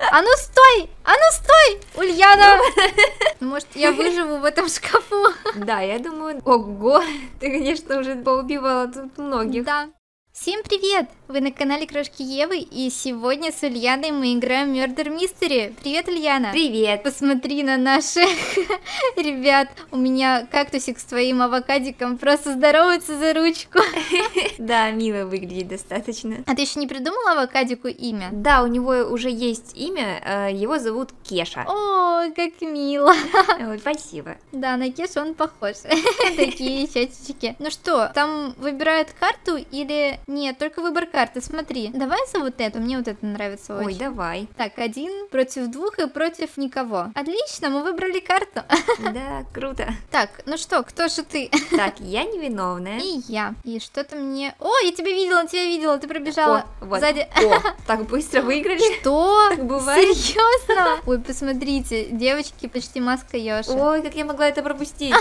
А ну стой! А ну стой! Ульяна! Может, я выживу в этом шкафу? Да, я думаю... Ого! Ты, конечно, уже поубивала тут многих. Да. Всем привет! Вы на канале Крошки Евы, и сегодня с Ульяной мы играем в Мёрдер Мистери. Привет, Ульяна! Привет! Посмотри на наших ребят. У меня кактусик с твоим авокадиком просто здоровается за ручку. Да, мило выглядит достаточно. А ты еще не придумала авокадику имя? Да, у него уже есть имя, его зовут Кеша. О, как мило! Ой, спасибо. Да, на Кешу он похож. Такие чатички. Ну что, там выбирают карту или... Нет, только выбор карты, смотри. Давай за вот эту, мне вот это нравится очень. Ой, давай. Так, один против двух и против никого. Отлично, мы выбрали карту. Да, круто. Так, ну что, кто же ты? Так, я невиновная. И я. И что-то мне... О, я тебя видела, ты пробежала. О, вот. Сзади. О, так быстро выиграли. Что? Так бывает? Серьезно? Ой, посмотрите, девочки, почти маска Йоши. Ой, как я могла это пропустить.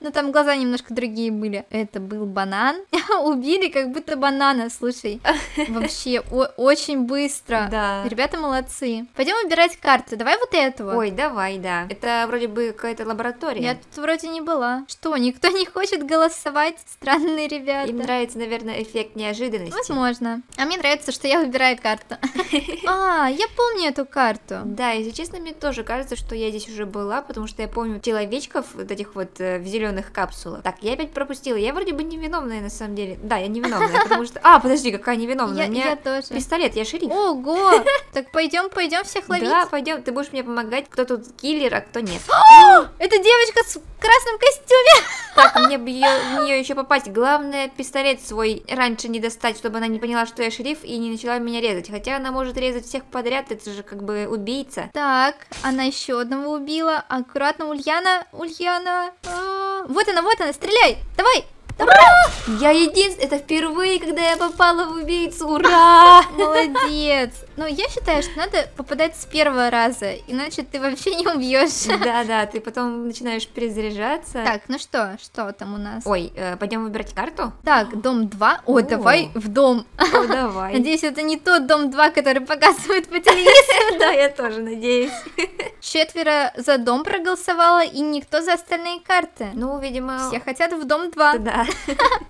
Ну там глаза немножко другие были. Это был банан. Убили как будто банан. Банана, слушай, вообще очень быстро. Да. Ребята молодцы. Пойдем выбирать карты. Давай вот этого. Ой, давай, да. Это вроде бы какая-то лаборатория. Я тут вроде не была. Что, никто не хочет голосовать? Странные ребята. Им нравится, наверное, эффект неожиданности. Возможно. А мне нравится, что я выбираю карту. А, я помню эту карту. Да, если честно, мне тоже кажется, что я здесь уже была, потому что я помню человечков вот этих вот в зеленых капсулах. Так, я опять пропустила. Я вроде бы невиновная на самом деле. Да, я невиновная, потому что... А, подожди, какая невиновная. У меня тоже. Пистолет, я шериф. Ого! Так пойдем всех ловить. Да, пойдем. Ты будешь мне помогать, кто тут киллер, а кто нет. Это девочка с красным костюме. Так, мне бы в нее еще попасть. Главное, пистолет свой раньше не достать, чтобы она не поняла, что я шериф и не начала меня резать. Хотя она может резать всех подряд, это же как бы убийца. Так, она еще одного убила. Аккуратно, Ульяна. Ульяна. Вот она, стреляй! Давай! Ура! Я единственная, это впервые, когда я попала в убийцу, ура! Молодец! Но я считаю, что надо попадать с первого раза, иначе ты вообще не убьешь. Да-да, ты потом начинаешь перезаряжаться. Так, ну что там у нас? Ой, пойдем выбирать карту? Так, дом 2, о, давай в дом. О, давай. Надеюсь, это не тот дом 2, который показывают по телевизору. Да, я тоже надеюсь. 4 за дом проголосовало, и никто за остальные карты. Ну, видимо... Все хотят в дом 2. Да.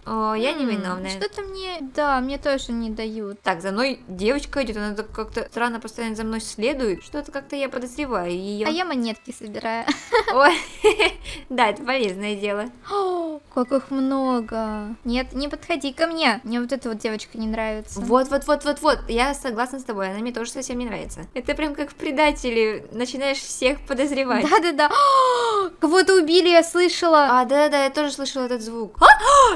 О, я невиновная. Что-то мне... Да, мне тоже не дают. Так, за мной девочка идет, она так как-то странно постоянно за мной следует. Что-то как-то я подозреваю ее. А я монетки собираю. Ой, да, это полезное дело. О, как их много. Нет, не подходи ко мне. Мне вот эта вот девочка не нравится. Вот, я согласна с тобой, она мне тоже совсем не нравится. Это прям как в предателе, начинаешь всех подозревать. Да-да-да. Кого-то убили, я слышала. А, да-да, я тоже слышала этот звук.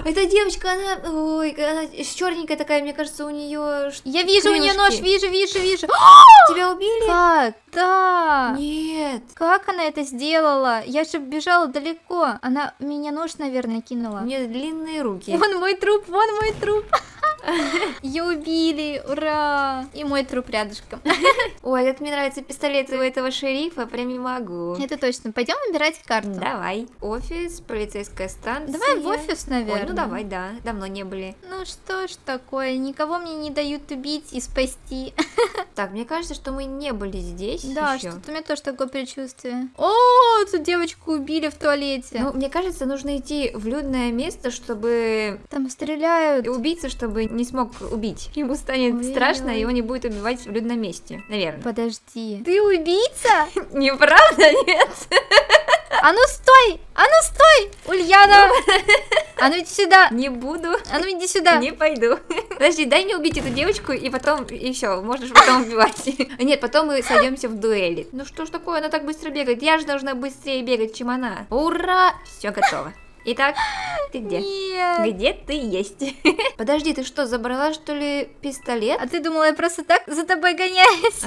Эта девочка, она черненькая такая, мне кажется, у нее... Я вижу, у нее нож, вижу. Тебя убили? Как? Да. Нет. Как она это сделала? Я же бежала далеко. Она меня нож, наверное, кинула. У нее длинные руки. Вон мой труп. Ее убили, ура! И мой труп рядышком. Ой, как мне нравится пистолет у этого шерифа, прям не могу. Это точно. Пойдем выбирать карту. Давай. Офис, полицейская станция. Давай в офис, наверное. Ой, ну давай, да. Давно не были. Ну что ж такое, никого мне не дают убить и спасти. Так, мне кажется, что мы не были здесь. Да, что-то у меня тоже такое предчувствие. О, тут девочку убили в туалете. Ну, мне кажется, нужно идти в людное место, чтобы... Там стреляют. И убийца, чтобы... не смог убить. Ему станет страшно, и он не будет убивать в людном месте. Наверное. Подожди. Ты убийца? Неправда, нет? А ну стой! А ну стой! Ульяна! А ну иди сюда! Не буду. А ну иди сюда! Не пойду. Подожди, дай мне убить эту девочку, и потом... И все, можешь потом убивать. Нет, потом мы сойдемся в дуэли. Ну что ж такое, она так быстро бегает. Я же должна быстрее бегать, чем она. Ура! Все готово. Итак, ты где? Нет. Где ты есть? Подожди, ты что, забрала, что ли, пистолет? А ты думала, я просто так за тобой гоняюсь?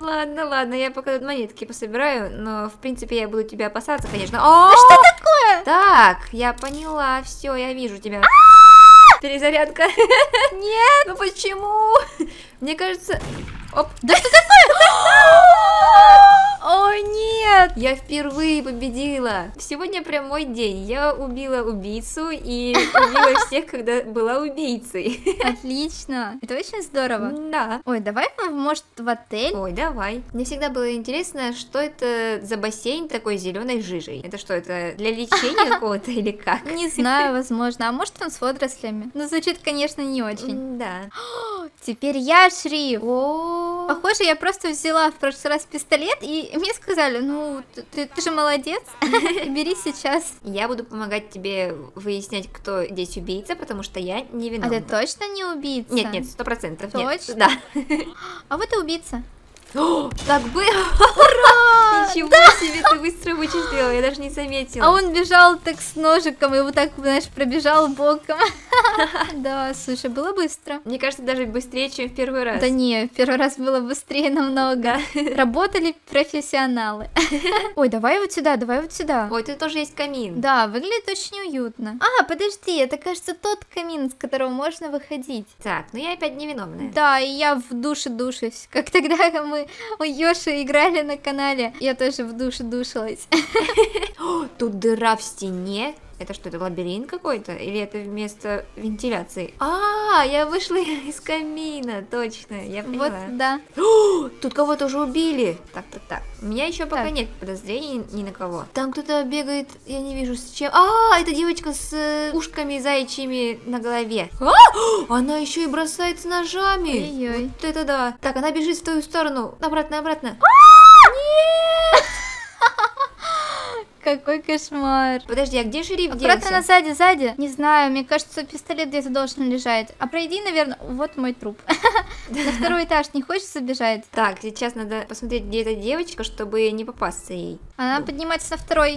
Ладно, я пока тут монетки пособираю, но, в принципе, я буду тебя опасаться, конечно. Да что такое? Так, я поняла, все, я вижу тебя. Перезарядка. Нет. Ну почему? Мне кажется... Оп. Да что такое? О, нет. Я впервые победила. Сегодня прям мой день. Я убила убийцу и убила всех, когда была убийцей. Отлично. Это очень здорово. Да. Ой, давай, может, в отель? Ой, давай. Мне всегда было интересно, что это за бассейн такой зеленой жижей. Это что, это для лечения какого-то или как? Не знаю, возможно. А может, он с водорослями? Ну, звучит, конечно, не очень. Да. Теперь я шрифт. Похоже, я просто взяла в прошлый раз пистолет, и мне сказали, ну, ты же молодец, бери сейчас. Я буду помогать тебе выяснять, кто здесь убийца, потому что я не виновна. А ты точно не убийца? Нет, нет, 100%. Точно? Да. А вот и убийца. Так было! Ура! Ничего себе, ты быстро вычислила, я даже не заметила. А он бежал так с ножиком, и вот так, знаешь, пробежал боком. Да, слушай, было быстро. Мне кажется, даже быстрее, чем в первый раз. Да не, в первый раз было быстрее намного. Работали профессионалы. Ой, давай вот сюда, давай вот сюда. Ой, тут тоже есть камин. Да, выглядит очень уютно. А, подожди, это, кажется, тот камин, с которого можно выходить. Так, ну я опять невиновная. Да, и я в душе душусь, как тогда мы у Йоши играли на канале. Я тоже в душе душилась. Тут дыра в стене. Это что, это лабиринт какой-то? Или это вместо вентиляции? А, я вышла из камина, точно, я поняла. Вот, да. О, тут кого-то уже убили. Так. У меня еще пока нет подозрений ни на кого. Там кто-то бегает, я не вижу с чем. А, это девочка с ушками заячьими на голове. А, она еще и бросается ножами. Ой-ой. Вот это да. Так, она бежит в твою сторону. Обратно. Нет! Какой кошмар. Подожди, а где шериф делся? Аккуратно, сзади. Не знаю, мне кажется, пистолет где-то должен лежать. А пройди, наверное, вот мой труп. На второй этаж не хочешь забежать? Так, сейчас надо посмотреть, где эта девочка, чтобы не попасться ей. Она поднимается на второй.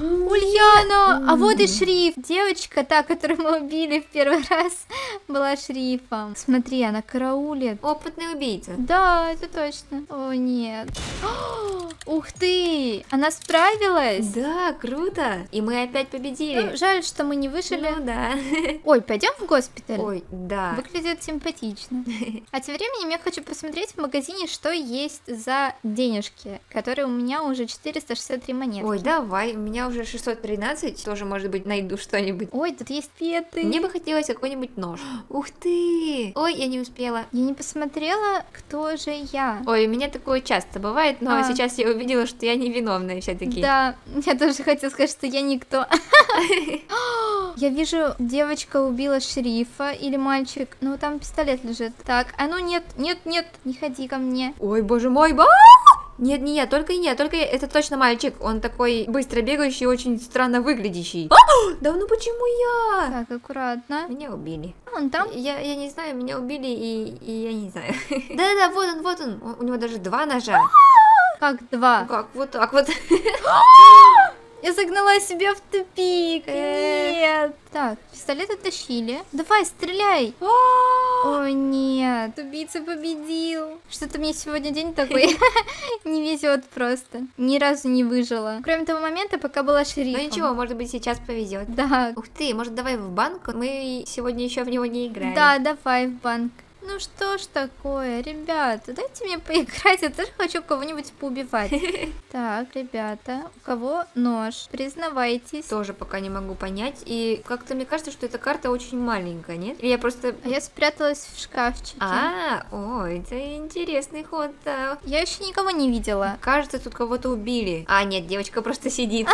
Ульяна! А вот и шериф. Девочка, та, которую мы убили в первый раз, была шерифом. Смотри, она караулит. Опытный убийца. Да, это точно. О, нет. Ух ты! Она справилась. Да, круто. И мы опять победили. Ну, жаль, что мы не вышли. Ну, да. Ой, пойдем в госпиталь? Ой, да. Выглядит симпатично. А тем временем я хочу посмотреть в магазине, что есть за денежки, которые у меня уже 463 монетки. Ой, давай. У меня уже 613. Тоже, может быть, найду что-нибудь. Ой, тут есть петы. Мне бы хотелось какой-нибудь нож. Ух ты. Ой, я не успела. Я не посмотрела, кто же я. Ой, у меня такое часто бывает, но сейчас я увидела, что я невиновная все-таки. Да, я тоже хотела сказать, что я никто. Я вижу, девочка убила шерифа или мальчик. Ну, там пистолет лежит. Так, а ну нет, не ходи ко мне. Ой, боже мой, нет, не я, только не я, только я. Это точно мальчик. Он такой быстро бегающий, очень странно выглядящий. Да ну почему я? Так, аккуратно. Меня убили. Он там? Я не знаю, меня убили и я не знаю. Да-да, вот он. У него даже два ножа. Как два? Как вот так вот. Я загнала себя в тупик. Нет. Так, пистолет оттащили. Давай, стреляй. О, нет. Убийца победил. Что-то мне сегодня день такой. Не везет просто. Ни разу не выжила. Кроме того момента, пока была шерифом. Ну ничего, может быть, сейчас повезет. Да. Ух ты, может, давай в банк? Мы сегодня еще в него не играем. Да, давай в банк. Ну что ж такое, ребята, дайте мне поиграть, я тоже хочу кого-нибудь поубивать. Так, ребята, у кого нож? Признавайтесь. Тоже пока не могу понять, и как-то мне кажется, что эта карта очень маленькая, нет? Или я просто... А я спряталась в шкафчике. Ой, это интересный ход, да. Я еще никого не видела. Кажется, тут кого-то убили. А, нет, девочка просто сидит.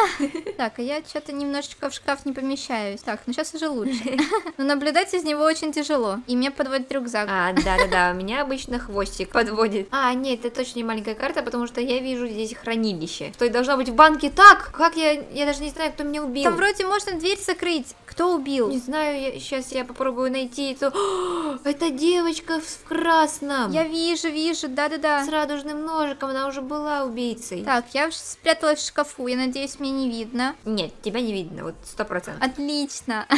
Так, а я что-то немножечко в шкаф не помещаюсь. Так, ну сейчас уже лучше. Но наблюдать из него очень тяжело, и меня подводит рюкзак. Да, у меня обычно хвостик подводит. А, нет, это точно не маленькая карта, потому что я вижу здесь хранилище. Что должно быть в банке так? Как я даже не знаю, кто меня убил. Там вроде можно дверь закрыть. Кто убил? Не знаю, сейчас я попробую найти эту... Это девочка в красном. Я вижу, да. С радужным ножиком, она уже была убийцей. Так, я уже спряталась в шкафу, я надеюсь, меня не видно. Нет, тебя не видно, вот 100%. Отлично.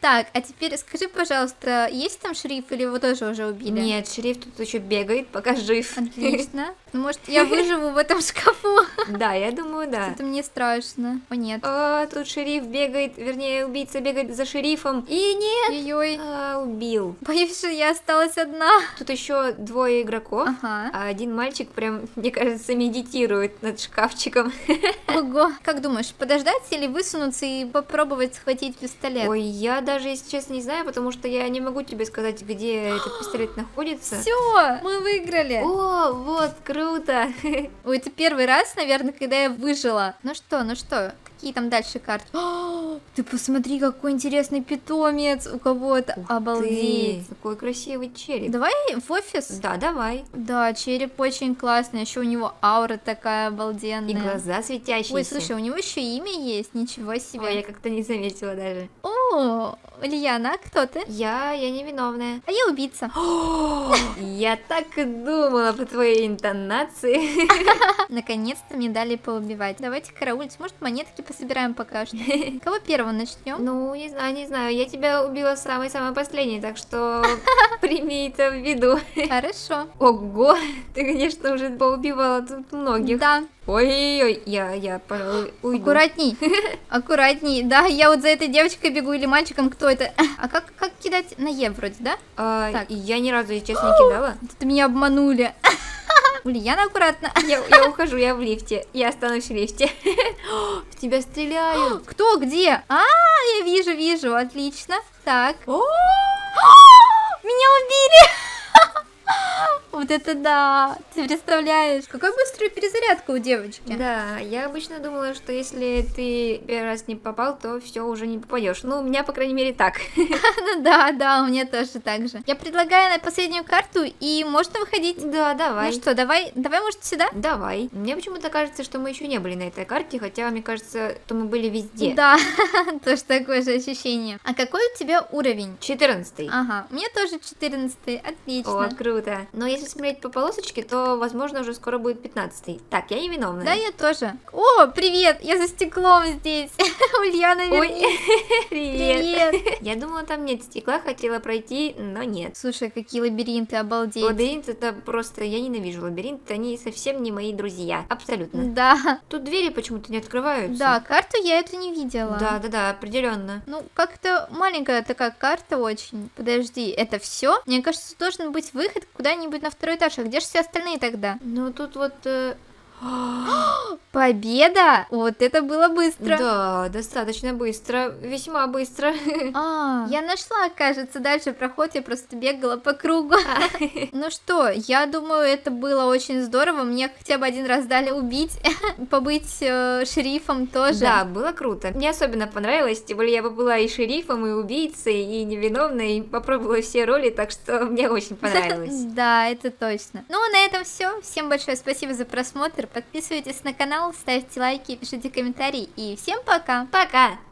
Так, а теперь скажи, пожалуйста, есть там шериф или его тоже уже уже убили. Нет, шериф тут еще бегает, пока жив. Отлично. Может, я выживу в этом шкафу? Да, я думаю, да. Это мне страшно. О, нет. А, тут шериф бегает, вернее, убийца бегает за шерифом. И нет. Ой-ой. Убил. Боюсь, что я осталась одна. Тут еще двое игроков. Ага. А один мальчик прям, мне кажется, медитирует над шкафчиком. Ого. Как думаешь, подождать или высунуться и попробовать схватить пистолет? Ой, я даже, если честно, не знаю, потому что я не могу тебе сказать, где этот пистолет находится. Все, мы выиграли. О, вот, круто. Ой, это первый раз, наверное, когда я выжила. Ну что, какие там дальше карты? О, ты посмотри, какой интересный питомец у кого-то. Ух, обалдеть. Ты. Какой красивый череп. Давай в офис? Да, давай. Да, череп очень классный, еще у него аура такая обалденная. И глаза светящиеся. Ой, слушай, у него еще имя есть, ничего себе. Ой, я как-то не заметила даже. О, Ульяна, кто ты? Я невиновная. А я убийца. Я так и думала по твоей интонации. Наконец-то мне дали поубивать. Давайте караулить, может, монетки пособираем пока что. Кого первого начнем? Ну, не знаю, я тебя убила самой-самой последней, так что прими это в виду. Хорошо. Ого, ты, конечно, уже поубивала тут многих. Да. Ой-ой-ой, я, пожалуй, уйду. Аккуратней, да, я вот за этой девочкой бегу или мальчиком, кто это? А как кидать? На Е вроде, да? Так. Я ни разу, если честно, не кидала. Тут меня обманули. Ульяна, аккуратно. Я ухожу, я в лифте. Я останусь в лифте. В тебя стреляют. Кто, где? А, я вижу, отлично. Так. Меня убили. Вот это да! Ты представляешь? Какая быстрая перезарядка у девочки. Да, я обычно думала, что если ты первый раз не попал, то все, уже не попадешь. Ну, у меня, по крайней мере, так. Ну да, у меня тоже так же. Я предлагаю на последнюю карту, и можно выходить? Да, давай. Ну что, давай, может, сюда? Давай. Мне почему-то кажется, что мы еще не были на этой карте, хотя, мне кажется, что мы были везде. Да, тоже такое же ощущение. А какой у тебя уровень? 14. Ага, у меня тоже 14. Отлично. О, круто. Но если смотреть по полосочке, то, возможно, уже скоро будет 15-й. Так, я невиновная. Да, я тоже. О, привет! Я за стеклом здесь. Ульяна, вернись. Ой, привет. Я думала, там нет стекла, хотела пройти, но нет. Слушай, какие лабиринты, обалдеть. Лабиринт это просто, я ненавижу лабиринт, они совсем не мои друзья. Абсолютно. Да. Тут двери почему-то не открываются. Да, карту я это не видела. Да, определенно. Ну, как-то маленькая такая карта очень. Подожди, это все? Мне кажется, должен быть выход куда-нибудь на второй этаж, а где же все остальные тогда? Ну, тут вот... Победа! Вот это было быстро. Да, достаточно быстро, весьма быстро. Я нашла, кажется, дальше проход, я просто бегала по кругу. Ну что, я думаю, это было очень здорово, мне хотя бы один раз дали убить, побыть шерифом тоже. Да, было круто. Мне особенно понравилось, тем более я бы была и шерифом, и убийцей, и невиновной, и попробовала все роли, так что мне очень понравилось. Да, это точно. Ну, а на этом все. Всем большое спасибо за просмотр. Подписывайтесь на канал, ставьте лайки, пишите комментарии и всем пока! Пока!